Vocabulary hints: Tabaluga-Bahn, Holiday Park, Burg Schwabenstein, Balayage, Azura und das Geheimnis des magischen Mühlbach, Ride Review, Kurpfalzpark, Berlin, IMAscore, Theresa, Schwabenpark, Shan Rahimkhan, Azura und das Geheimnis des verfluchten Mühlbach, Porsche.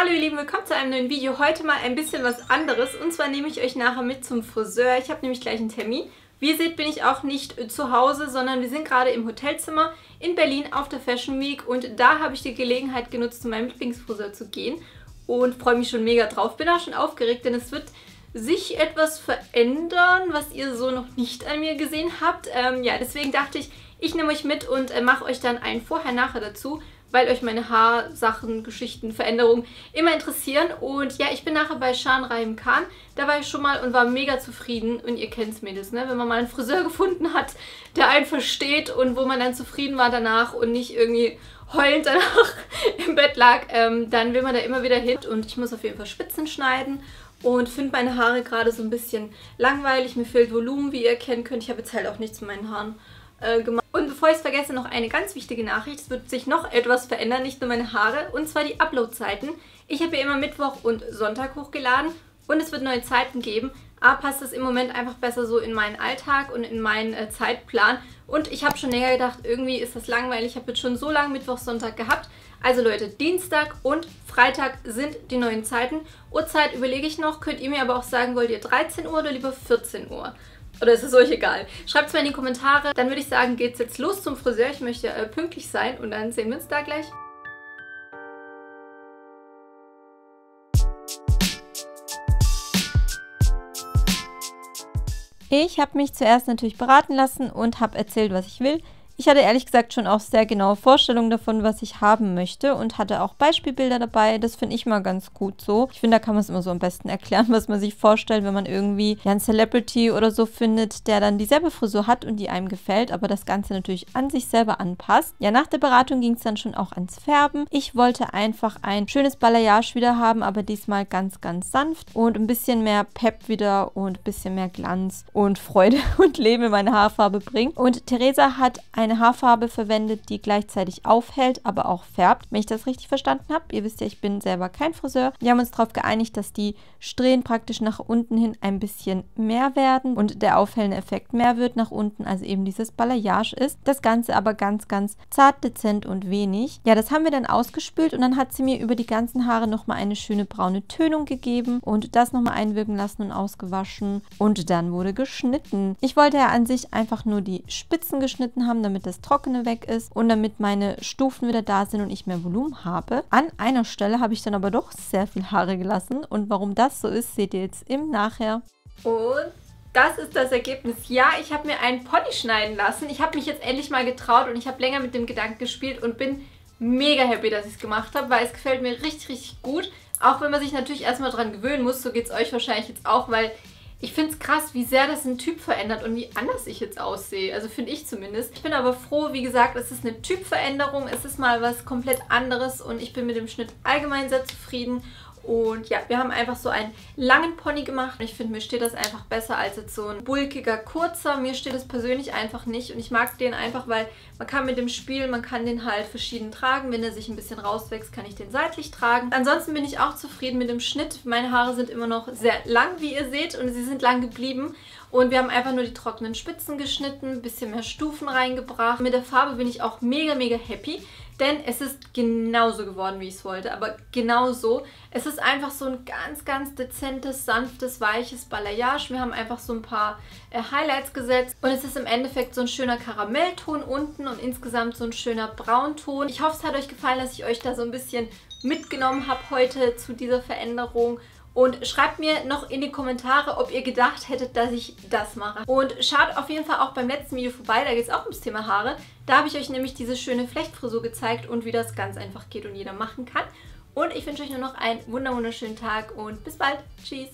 Hallo ihr Lieben, willkommen zu einem neuen Video. Heute mal ein bisschen was anderes, und zwar nehme ich euch nachher mit zum Friseur. Ich habe nämlich gleich einen Termin. Wie ihr seht, bin ich auch nicht zu Hause, sondern wir sind gerade im Hotelzimmer in Berlin auf der Fashion Week, und da habe ich die Gelegenheit genutzt, zu meinem Lieblingsfriseur zu gehen und freue mich schon mega drauf. Bin auch schon aufgeregt, denn es wird sich etwas verändern, was ihr so noch nicht an mir gesehen habt. Ja, deswegen dachte ich, ich nehme euch mit und mache euch dann ein Vorher-Nachher dazu, weil euch meine Haarsachen, Geschichten, Veränderungen immer interessieren. Und ja, ich bin nachher bei Shan Rahimkhan. Da war ich schon mal und war mega zufrieden. Und ihr kennt's, Mädels, ne? Wenn man mal einen Friseur gefunden hat, der einen versteht und wo man dann zufrieden war danach und nicht irgendwie heulend danach im Bett lag, dann will man da immer wieder hin. Und ich muss auf jeden Fall Spitzen schneiden und finde meine Haare gerade so ein bisschen langweilig. Mir fehlt Volumen, wie ihr erkennen könnt. Ich habe jetzt halt auch nichts mit meinen Haaren gemacht. Und bevor ich es vergesse, noch eine ganz wichtige Nachricht. Es wird sich noch etwas verändern, nicht nur meine Haare, und zwar die Upload-Zeiten. Ich habe ja immer Mittwoch und Sonntag hochgeladen und es wird neue Zeiten geben. Aber passt das im Moment einfach besser so in meinen Alltag und in meinen Zeitplan. Und ich habe schon länger gedacht, irgendwie ist das langweilig. Ich habe jetzt schon so lange Mittwoch, Sonntag gehabt. Also Leute, Dienstag und Freitag sind die neuen Zeiten. Uhrzeit überlege ich noch. Könnt ihr mir aber auch sagen, wollt ihr 13 Uhr oder lieber 14 Uhr? Oder ist es euch egal? Schreibt es mir in die Kommentare. Dann würde ich sagen, geht's jetzt los zum Friseur. Ich möchte pünktlich sein, und dann sehen wir uns da gleich. Ich habe mich zuerst natürlich beraten lassen und habe erzählt, was ich will. Ich hatte ehrlich gesagt schon auch sehr genaue Vorstellungen davon, was ich haben möchte, und hatte auch Beispielbilder dabei. Das finde ich mal ganz gut so. Ich finde, da kann man es immer so am besten erklären, was man sich vorstellt, wenn man irgendwie einen Celebrity oder so findet, der dann dieselbe Frisur hat und die einem gefällt, aber das Ganze natürlich an sich selber anpasst. Ja, nach der Beratung ging es dann schon auch ans Färben. Ich wollte einfach ein schönes Balayage wieder haben, aber diesmal ganz, ganz sanft und ein bisschen mehr Pep wieder und ein bisschen mehr Glanz und Freude und Leben in meine Haarfarbe bringen. Und Theresa hat eine Haarfarbe verwendet, die gleichzeitig aufhält, aber auch färbt, wenn ich das richtig verstanden habe. Ihr wisst ja, ich bin selber kein Friseur. Wir haben uns darauf geeinigt, dass die Strähnen praktisch nach unten hin ein bisschen mehr werden und der aufhellende Effekt mehr wird nach unten, also eben dieses Balayage ist. Das Ganze aber ganz, ganz zart, dezent und wenig. Ja, das haben wir dann ausgespült, und dann hat sie mir über die ganzen Haare nochmal eine schöne braune Tönung gegeben und das nochmal einwirken lassen und ausgewaschen, und dann wurde geschnitten. Ich wollte ja an sich einfach nur die Spitzen geschnitten haben, damit das Trockene weg ist und damit meine Stufen wieder da sind und ich mehr Volumen habe. An einer Stelle habe ich dann aber doch sehr viel Haare gelassen, und warum das so ist, seht ihr jetzt im Nachher. Und das ist das Ergebnis. Ja, ich habe mir einen Pony schneiden lassen. Ich habe mich jetzt endlich mal getraut, und ich habe länger mit dem Gedanken gespielt und bin mega happy, dass ich es gemacht habe, weil es gefällt mir richtig, richtig gut. Auch wenn man sich natürlich erstmal dran gewöhnen muss, so geht es euch wahrscheinlich jetzt auch, weil ich finde es krass, wie sehr das einen Typ verändert und wie anders ich jetzt aussehe. Also finde ich zumindest. Ich bin aber froh, wie gesagt, es ist eine Typveränderung. Es ist mal was komplett anderes, und ich bin mit dem Schnitt allgemein sehr zufrieden. Und ja, wir haben einfach so einen langen Pony gemacht. Ich finde, mir steht das einfach besser als jetzt so ein bulkiger, kurzer. Mir steht das persönlich einfach nicht. Und ich mag den einfach, weil man kann mit dem spielen, man kann den halt verschieden tragen. Wenn er sich ein bisschen rauswächst, kann ich den seitlich tragen. Ansonsten bin ich auch zufrieden mit dem Schnitt. Meine Haare sind immer noch sehr lang, wie ihr seht. Und sie sind lang geblieben. Und wir haben einfach nur die trockenen Spitzen geschnitten, ein bisschen mehr Stufen reingebracht. Mit der Farbe bin ich auch mega, mega happy. Denn es ist genauso geworden, wie ich es wollte, aber genauso. Es ist einfach so ein ganz, ganz dezentes, sanftes, weiches Balayage. Wir haben einfach so ein paar Highlights gesetzt, und es ist im Endeffekt so ein schöner Karamellton unten und insgesamt so ein schöner Braunton. Ich hoffe, es hat euch gefallen, dass ich euch da so ein bisschen mitgenommen habe heute zu dieser Veränderung. Und schreibt mir noch in die Kommentare, ob ihr gedacht hättet, dass ich das mache. Und schaut auf jeden Fall auch beim letzten Video vorbei, da geht es auch ums Thema Haare. Da habe ich euch nämlich diese schöne Flechtfrisur gezeigt und wie das ganz einfach geht und jeder machen kann. Und ich wünsche euch nur noch einen wunderschönen Tag und bis bald. Tschüss!